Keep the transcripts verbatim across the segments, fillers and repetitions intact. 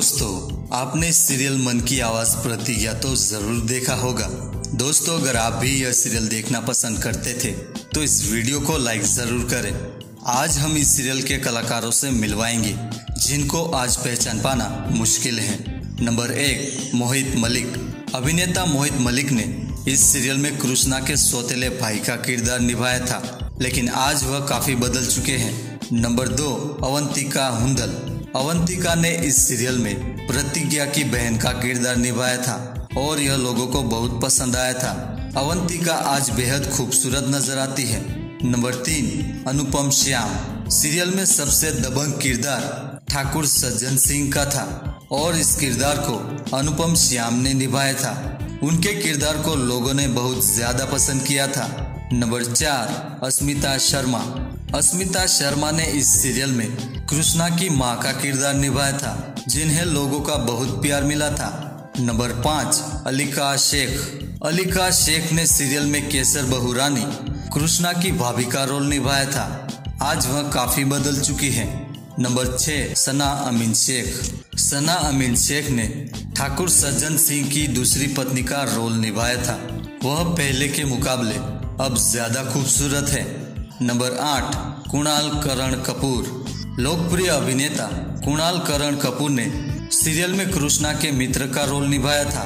दोस्तों, आपने सीरियल मन की आवाज़ प्रतिज्ञा तो ज़रूर देखा होगा। दोस्तों, अगर आप भी यह सीरियल देखना पसंद करते थे तो इस वीडियो को लाइक ज़रूर करें। आज हम इस सीरियल के कलाकारों से मिलवाएंगे जिनको आज पहचान पाना मुश्किल है। नंबर एक, मोहित मलिक। अभिनेता मोहित मलिक ने इस सीरियल में कृष्णा के सौतेले भाई का किरदार निभाया था, लेकिन आज वह काफ़ी बदल चुके हैं। नंबर दो, अवंतिका हुंडल। अवंतिका ने इस सीरियल में प्रतिज्ञा की बहन का किरदार निभाया था और यह लोगों को बहुत पसंद आया था। अवंतिका आज बेहद खूबसूरत नजर आती है। नंबर तीन, अनुपम श्याम। सीरियल में सबसे दबंग किरदार ठाकुर सज्जन सिंह का था और इस किरदार को अनुपम श्याम ने निभाया था। उनके किरदार को लोगों ने बहुत ज्यादा पसंद किया था। नंबर चार, अस्मिता शर्मा। अस्मिता शर्मा ने इस सीरियल में कृष्णा की मां का किरदार निभाया था, जिन्हें लोगों का बहुत प्यार मिला था। नंबर पाँच, अलिका शेख। अलिका शेख ने सीरियल में केसर बहुरानी कृष्णा की भाभी का रोल निभाया था। आज वह काफी बदल चुकी है। नंबर छः, सना अमीन शेख। सना अमीन शेख ने ठाकुर सज्जन सिंह की दूसरी पत्नी का रोल निभाया था। वह पहले के मुकाबले अब ज्यादा खूबसूरत है। नंबर आठ, कुणाल करण कपूर। लोकप्रिय अभिनेता कुणाल करण कपूर ने सीरियल में कृष्णा के मित्र का रोल निभाया था।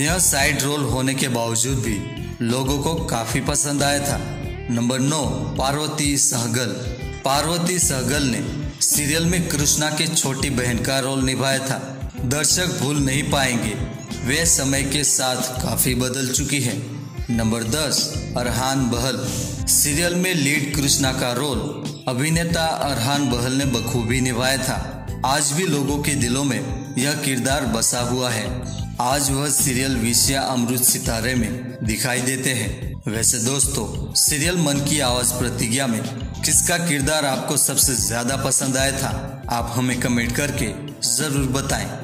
यह साइड रोल होने के बावजूद भी लोगों को काफी पसंद आया था। नंबर नौ, पार्वती सहगल। पार्वती सहगल ने सीरियल में कृष्णा के छोटी बहन का रोल निभाया था। दर्शक भूल नहीं पाएंगे, वे समय के साथ काफी बदल चुकी है। नंबर दस, अरहान बहल। सीरियल में लीड कृष्णा का रोल अभिनेता अरहान बहल ने बखूबी निभाया था। आज भी लोगों के दिलों में यह किरदार बसा हुआ है। आज वह सीरियल विषया अमृत सितारे में दिखाई देते हैं। वैसे दोस्तों, सीरियल मन की आवाज़ प्रतिज्ञा में किसका किरदार आपको सबसे ज्यादा पसंद आया था, आप हमें कमेंट करके जरूर बताएं।